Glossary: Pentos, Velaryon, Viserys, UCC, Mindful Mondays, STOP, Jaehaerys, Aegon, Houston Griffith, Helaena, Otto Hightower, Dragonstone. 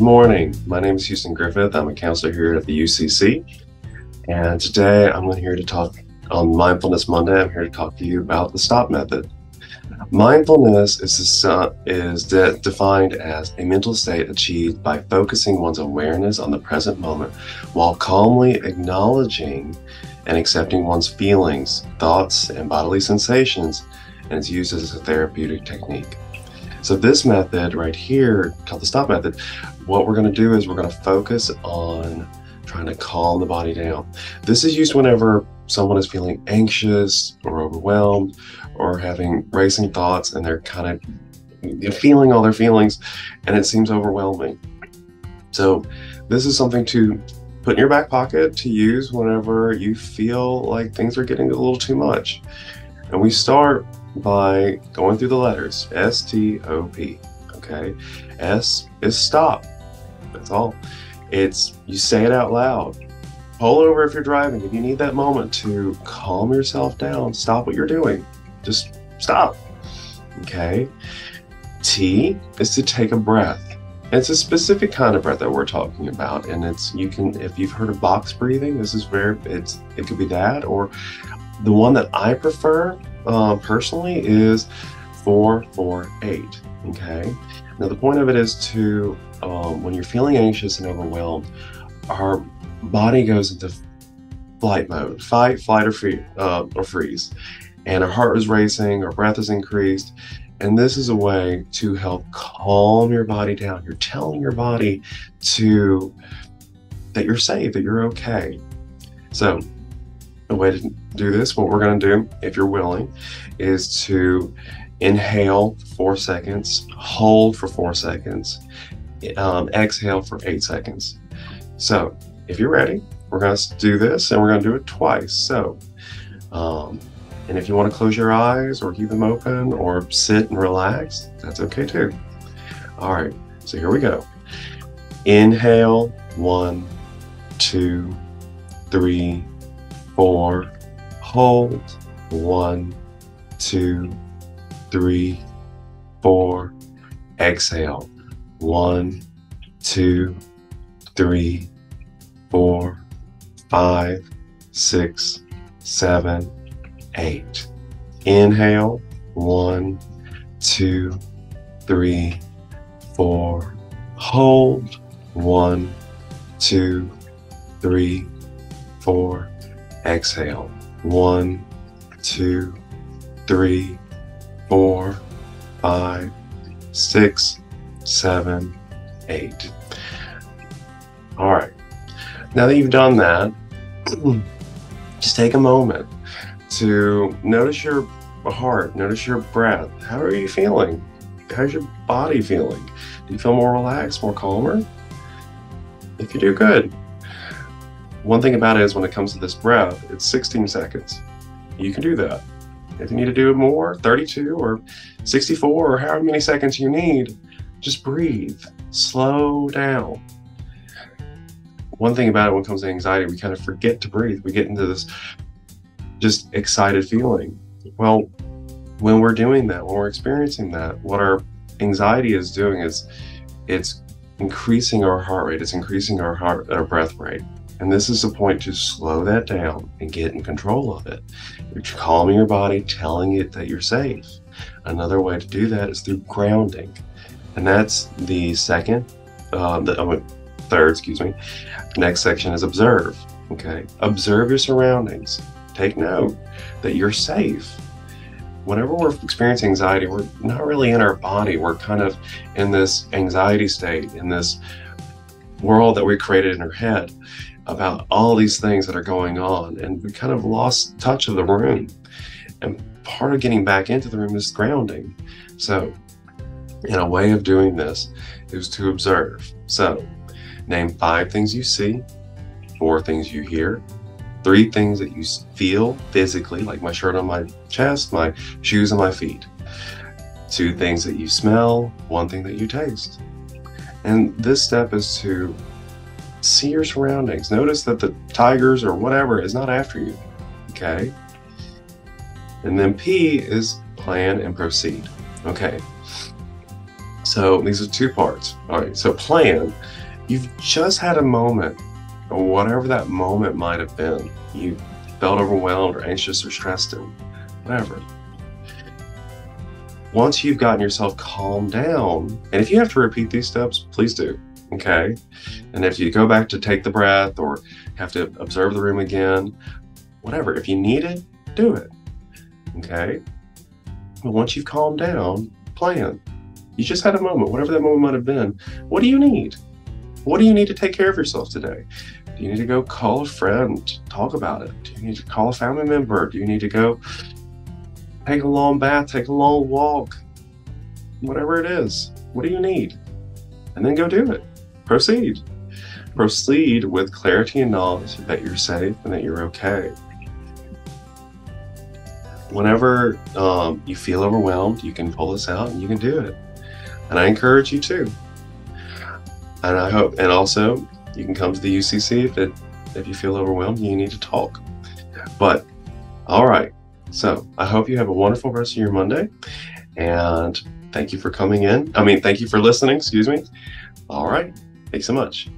Good morning. My name is Houston Griffith. I'm a counselor here at the UCC. And today I'm here to talk on Mindfulness Monday. I'm here to talk to you about the STOP method. Mindfulness is defined as a mental state achieved by focusing one's awareness on the present moment while calmly acknowledging and accepting one's feelings, thoughts, and bodily sensations, and it's used as a therapeutic technique. So this method right here, called the STOP method, what we're going to do is we're going to focus on trying to calm the body down. This is used whenever someone is feeling anxious or overwhelmed or having racing thoughts and they're kind of feeling all their feelings and it seems overwhelming. So this is something to put in your back pocket to use whenever you feel like things are getting a little too much. And we start by going through the letters STOP. Okay, S is stop. That's all. It's you say it out loud. Pull over if you're driving. If you need that moment to calm yourself down, stop what you're doing. Just stop. Okay. T is to take a breath. It's a specific kind of breath that we're talking about, and it's if you've heard of box breathing, this is where it could be that, or the one that I prefer personally is 4-4-8. Okay. Now the point of it is to when you're feeling anxious and overwhelmed, our body goes into flight mode: fight, flight, or freeze, and our heart is racing, our breath is increased, and this is a way to help calm your body down. You're telling your body that you're safe, that you're okay. So a way to do this, what we're going to do, if you're willing, is to inhale for 4 seconds, hold for 4 seconds, exhale for 8 seconds. So if you're ready, we're going to do this and we're going to do it twice. So, and if you want to close your eyes or keep them open or sit and relax, that's okay too. All right, so here we go. Inhale, 1, 2, 3, 4, hold, 1, 2, 3, 4, exhale, 1, 2, 3, 4, 5, 6, 7, 8. Inhale, 1, 2, 3, 4, hold, 1, 2, 3, 4, exhale, 1, 2, 3, 4, 5, 6, 7, 8. All right, now that you've done that, just take a moment to notice your heart, notice your breath. How are you feeling? How's your body feeling? Do you feel more relaxed, more calmer? If you do, good. One thing about it is when it comes to this breath, it's 16 seconds. You can do that. If you need to do it more, 32 or 64 or however many seconds you need, just breathe. Slow down. One thing about it when it comes to anxiety, we kind of forget to breathe. We get into this just excited feeling. Well, when we're doing that, when we're experiencing that, what our anxiety is doing is it's increasing our heart rate. It's increasing our breath rate. And this is the point to slow that down and get in control of it. You're calming your body, telling it that you're safe. Another way to do that is through grounding. And that's the third. Next section is observe. Okay. Observe your surroundings. Take note that you're safe. Whenever we're experiencing anxiety, we're not really in our body. We're kind of in this anxiety state, in this world that we created in our head about all these things that are going on, and we kind of lost touch of the room. And part of getting back into the room is grounding. So, and a way of doing this is to observe. So, name 5 things you see, 4 things you hear, 3 things that you feel physically, like my shirt on my chest, my shoes on my feet, 2 things that you smell, 1 thing that you taste. And this step is to see your surroundings. Notice that the tigers or whatever is not after you, okay? And then P is plan and proceed, okay? So these are two parts. All right, so plan. You've just had a moment, or whatever that moment might have been. You felt overwhelmed or anxious or stressed and whatever. Once you've gotten yourself calmed down, and if you have to repeat these steps, please do, okay? And if you go back to take the breath or have to observe the room again, whatever, if you need it, do it, okay? But once you've calmed down, plan. You just had a moment, whatever that moment might have been. What do you need? What do you need to take care of yourself today? Do you need to go call a friend, talk about it? Do you need to call a family member? Do you need to go take a long bath, take a long walk? Whatever it is, what do you need? And then go do it. Proceed. Proceed with clarity and knowledge that you're safe and that you're okay. Whenever you feel overwhelmed, you can pull this out and you can do it. And I encourage you to. And I hope, and also you can come to the UCC if you feel overwhelmed, you need to talk. But, all right. So I hope you have a wonderful rest of your Monday, and thank you for listening, excuse me. All right. Thanks so much.